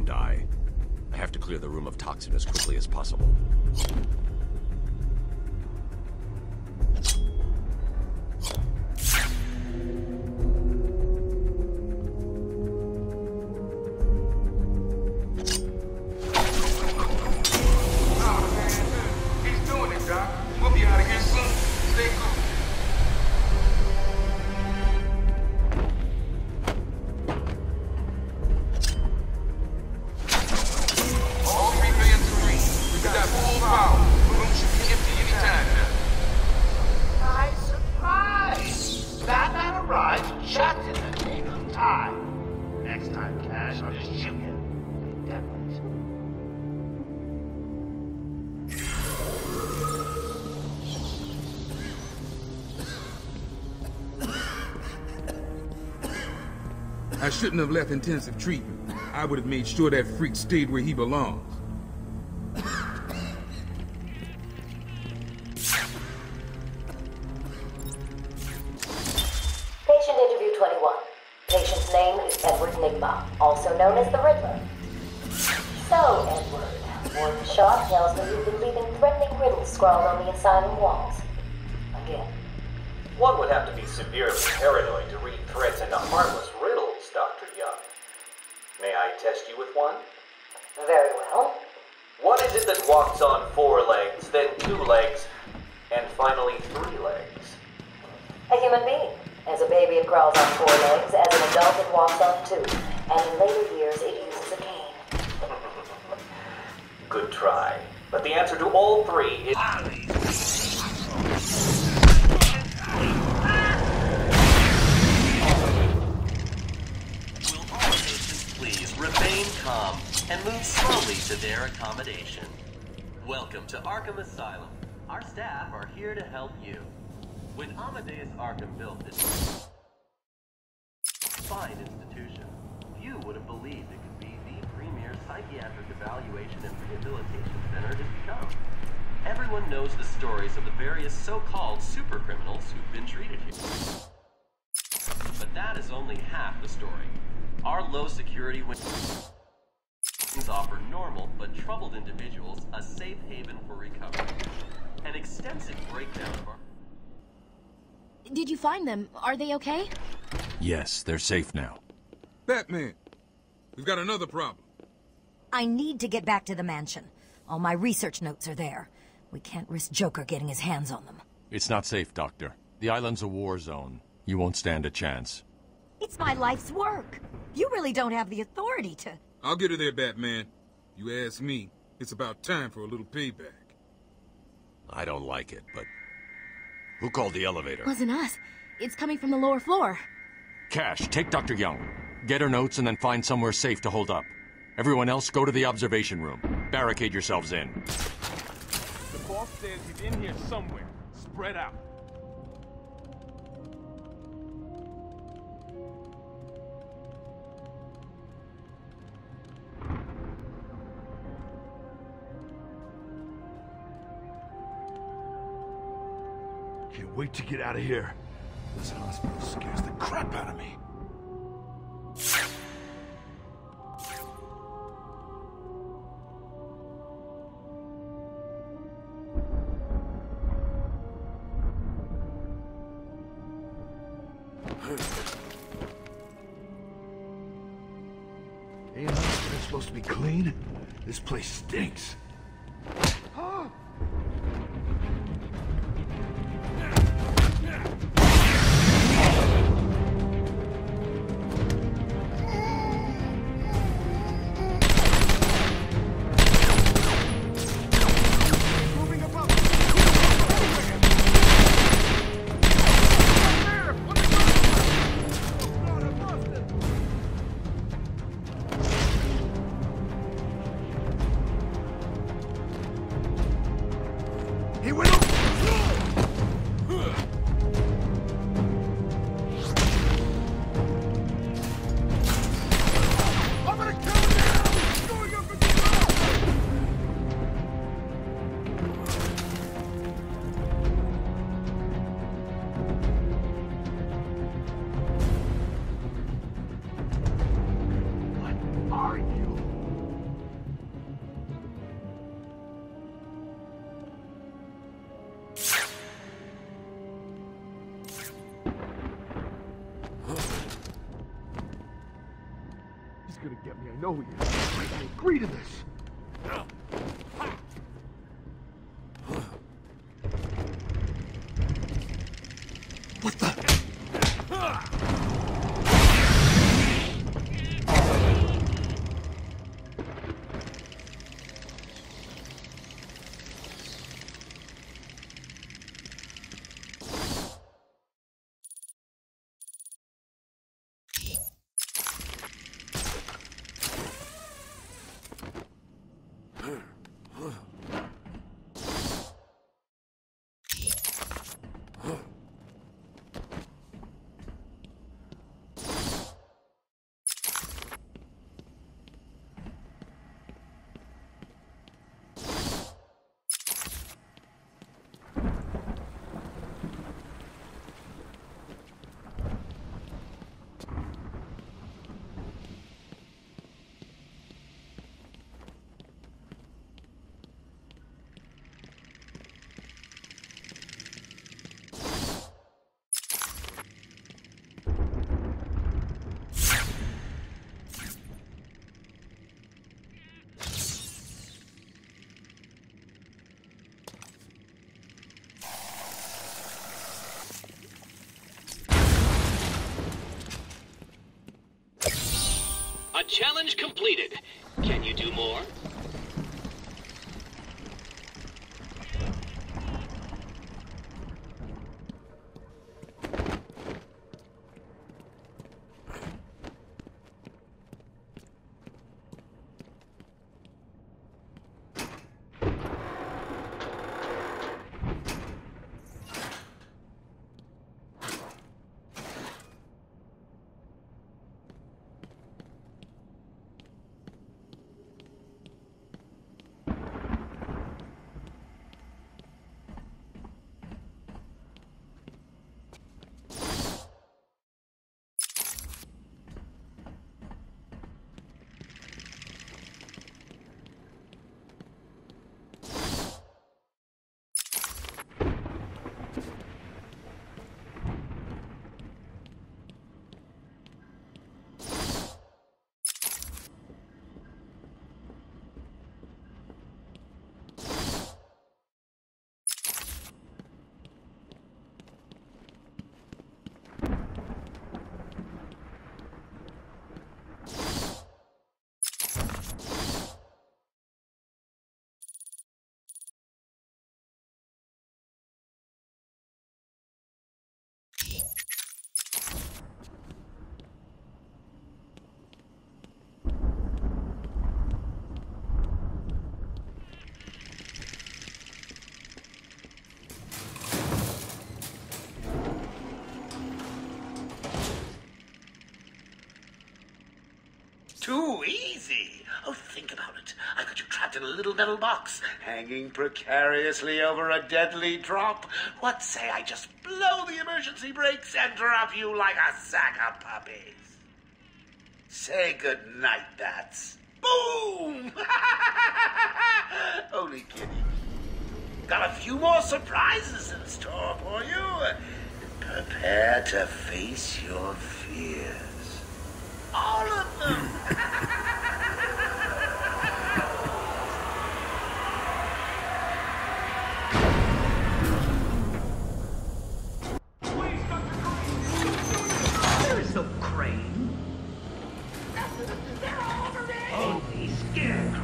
and die. I have to clear the room of toxin as quickly as possible. I shouldn't have left intensive treatment. I would have made sure that freak stayed where he belongs. Patient interview 21. Patient's name is Edward Nygma, also known as the Riddler. So, Edward, Warren Shaw tells me you've been leaving threatening riddles scrawled on the asylum walls. Again. One would have to be severely paranoid to read threats into harmless riddles. Dr. Young. May I test you with one? Very well. What is it that walks on 4 legs, then 2 legs, and finally 3 legs? A human being. As a baby, it crawls on 4 legs. As an adult, it walks on 2. And in later years, it uses a cane. Good try. But the answer to all 3 is... Remain calm and move slowly to their accommodation. Welcome to Arkham Asylum. Our staff are here to help you. When Amadeus Arkham built this fine institution, few would have believed it could be the premier psychiatric evaluation and rehabilitation center it has become. Everyone knows the stories of the various so-called super criminals who've been treated here. But that is only half the story. Our low-security windows offer normal but troubled individuals a safe haven for recovery. An extensive breakdown of our... Did you find them? Are they okay? Yes, they're safe now. Batman! We've got another problem. I need to get back to the mansion. All my research notes are there. We can't risk Joker getting his hands on them. It's not safe, Doctor. The island's a war zone. You won't stand a chance. It's my life's work. You really don't have the authority to... I'll get her there, Batman. You ask me, it's about time for a little payback. I don't like it, but... Who called the elevator? Wasn't us. It's coming from the lower floor. Cash, take Dr. Young. Get her notes and then find somewhere safe to hold up. Everyone else, go to the observation room. Barricade yourselves in. The boss says he's in here somewhere. Spread out. Can't wait to get out of here. This hospital scares the crap out of me. Ain't the hospital supposed to be clean? This place stinks. Are you? He's gonna get me, I know he is. I agree to this! What the? Challenge completed. Can you do more? Too easy. Oh, think about it. I got you trapped in a little metal box, hanging precariously over a deadly drop. What say I just blow the emergency brakes and drop you like a sack of puppies? Say goodnight, bats. Boom! Only kidding. Got a few more surprises in store for you. Prepare to face your fears. All of them! Please, Dr. Crane! There is no Crane! They're all over me! Oh, these scarecrows!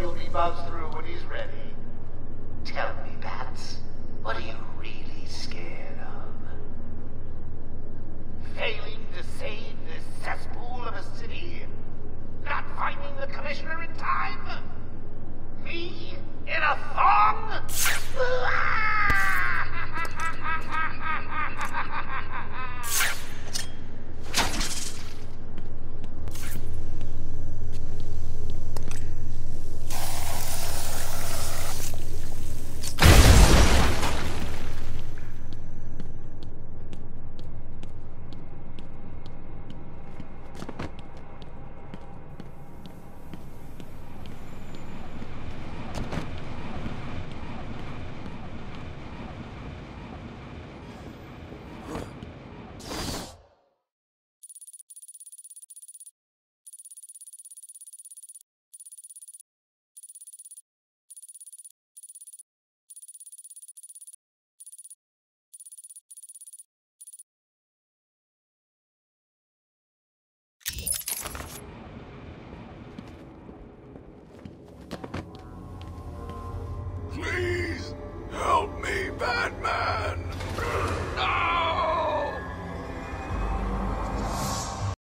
You'll be buzzed through when he's ready. Tell me, Bats, what do you